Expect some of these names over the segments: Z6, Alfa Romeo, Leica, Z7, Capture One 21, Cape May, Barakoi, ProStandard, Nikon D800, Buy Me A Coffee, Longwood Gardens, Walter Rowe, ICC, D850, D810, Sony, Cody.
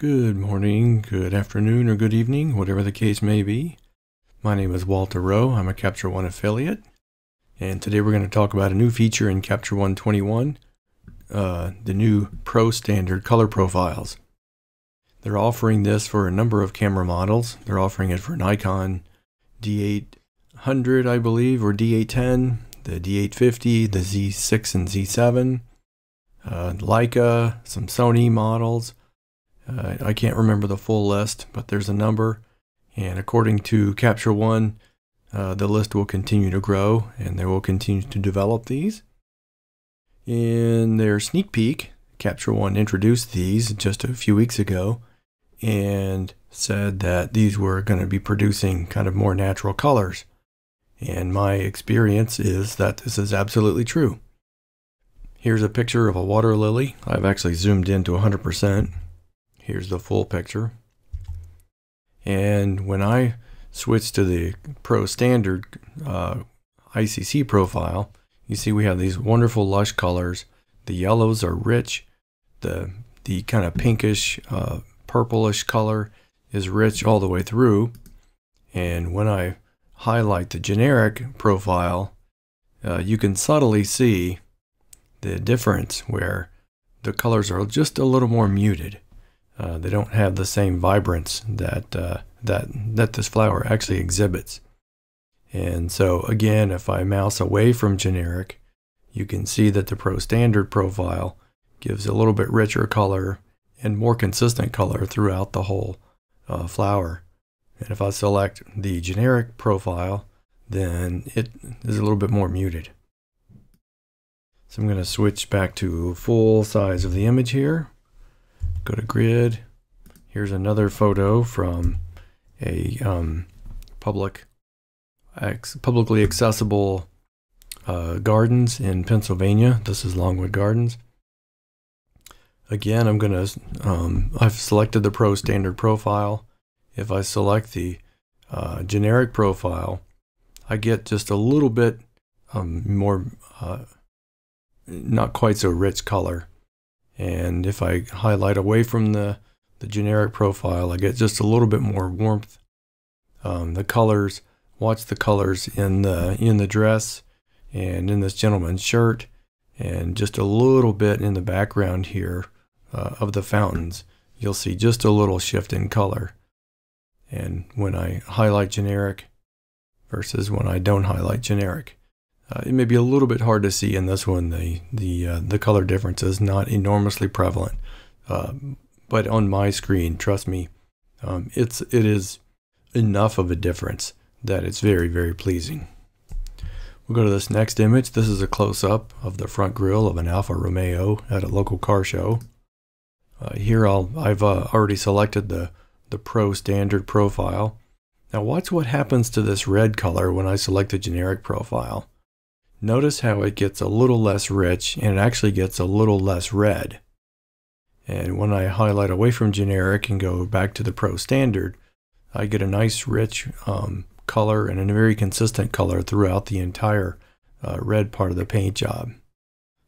Good morning, good afternoon, or good evening, whatever the case may be. My name is Walter Rowe. I'm a Capture One affiliate, and today we're going to talk about a new feature in Capture One 21, the new ProStandard color profiles. They're offering this for a number of camera models. They're offering it for Nikon D800, I believe, or D810, the D850, the Z6 and Z7, Leica, some Sony models. I can't remember the full list, but there's a number, and according to Capture One, the list will continue to grow, and they will continue to develop these. In their sneak peek, Capture One introduced these just a few weeks ago, and said that these were going to be producing kind of more natural colors. And my experience is that this is absolutely true. Here's a picture of a water lily. I've actually zoomed in to 100%. Here's the full picture. And when I switch to the ProStandard ICC profile, you see we have these wonderful lush colors. The yellows are rich. The kind of pinkish, purplish color is rich all the way through. And when I highlight the generic profile, you can subtly see the difference where the colors are just a little more muted. They don't have the same vibrance that that this flower actually exhibits. And so again, if I mouse away from generic, you can see that the ProStandard profile gives a little bit richer color and more consistent color throughout the whole flower. And if I select the generic profile, then it is a little bit more muted. So I'm going to switch back to full size of the image here. Go to grid. Here's another photo from a publicly accessible gardens in Pennsylvania. This is Longwood Gardens. Again, I'm going to I've selected the ProStandard profile. If I select the generic profile, I get just a little bit more, not quite so rich color. And if I highlight away from the generic profile, I get just a little bit more warmth. The colors, watch the colors in the dress and in this gentleman's shirt, and just a little bit in the background here of the fountains. You'll see just a little shift in color. And when I highlight generic versus when I don't highlight generic, it may be a little bit hard to see in this one. The color difference is not enormously prevalent, but on my screen, trust me, it is enough of a difference that it's very, very pleasing. We'll go to this next image. This is a close-up of the front grille of an Alfa Romeo at a local car show. Here I've already selected the ProStandard profile. Now watch what happens to this red color when I select the generic profile. Notice how it gets a little less rich, and it actually gets a little less red. And when I highlight away from generic and go back to the ProStandard, I get a nice rich color and a very consistent color throughout the entire red part of the paint job.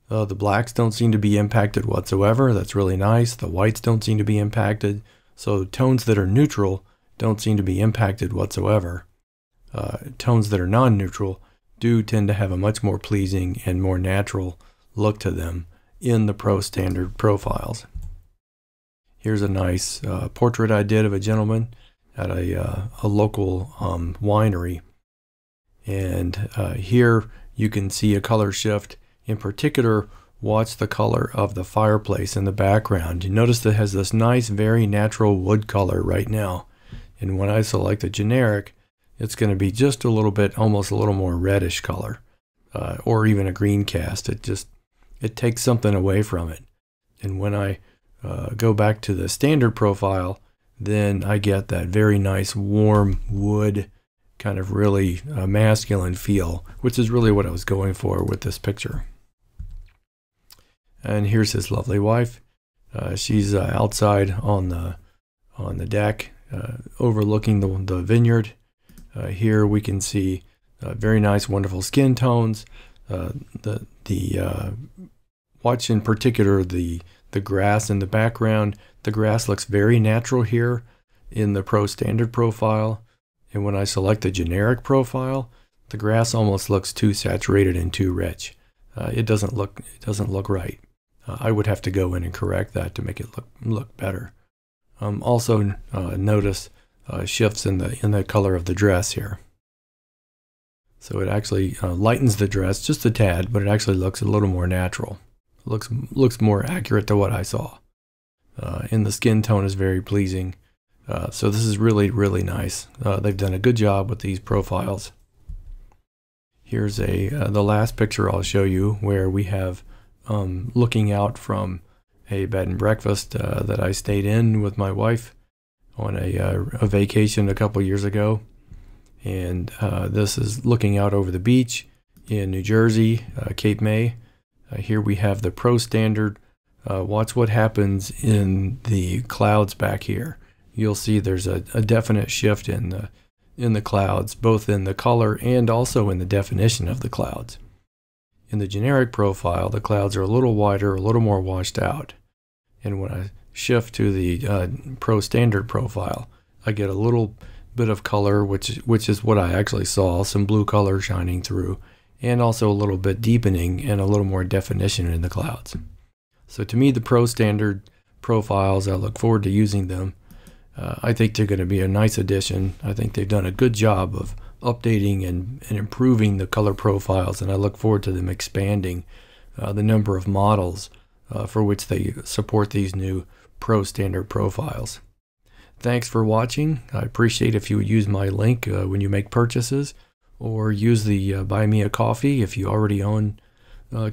The blacks don't seem to be impacted whatsoever. That's really nice. The whites don't seem to be impacted. So tones that are neutral don't seem to be impacted whatsoever. Tones that are non-neutral do tend to have a much more pleasing and more natural look to them in the ProStandard profiles. Here's a nice portrait I did of a gentleman at a local winery. And here you can see a color shift. In particular, watch the color of the fireplace in the background. You notice that it has this nice, very natural wood color right now. And when I select the generic, it's going to be just a little bit, almost a little more reddish color, or even a green cast. It takes something away from it. And when I go back to the standard profile, then I get that very nice warm wood, kind of really masculine feel, which is really what I was going for with this picture. And here's his lovely wife. She's outside on the deck, overlooking the vineyard. Here we can see very nice, wonderful skin tones. Watch in particular the the grass in the background. The grass looks very natural here in the ProStandard profile. And when I select the generic profile, the grass almost looks too saturated and too rich. It doesn't look right. I would have to go in and correct that to make it look better. Also notice shifts in the color of the dress here. So it actually lightens the dress just a tad, but it actually looks a little more natural. It looks more accurate to what I saw. And the skin tone is very pleasing. So this is really, really nice. They've done a good job with these profiles. Here's the last picture I'll show you, where we have looking out from a bed and breakfast that I stayed in with my wife on a vacation a couple years ago. And this is looking out over the beach in New Jersey, Cape May. Here we have the ProStandard. Watch what happens in the clouds back here. You'll see there's a definite shift in the clouds, both in the color and also in the definition of the clouds. In the generic profile, the clouds are a little wider, a little more washed out. And when I shift to the ProStandard profile, I get a little bit of color, which is what I actually saw, some blue color shining through, and also a little bit deepening and a little more definition in the clouds. So to me, the ProStandard profiles, I look forward to using them. I think they're going to be a nice addition. I think they've done a good job of updating and improving the color profiles, and I look forward to them expanding the number of models for which they support these new ProStandard profiles. Thanks for watching. I appreciate if you would use my link when you make purchases, or use the Buy Me a Coffee if you already own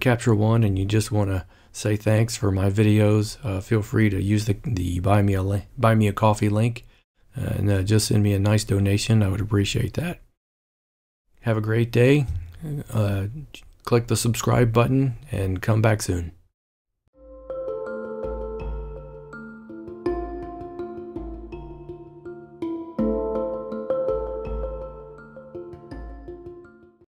Capture One and you just want to say thanks for my videos. Feel free to use the Buy Me a Coffee link, and just send me a nice donation. I would appreciate that. Have a great day. Click the subscribe button and come back soon.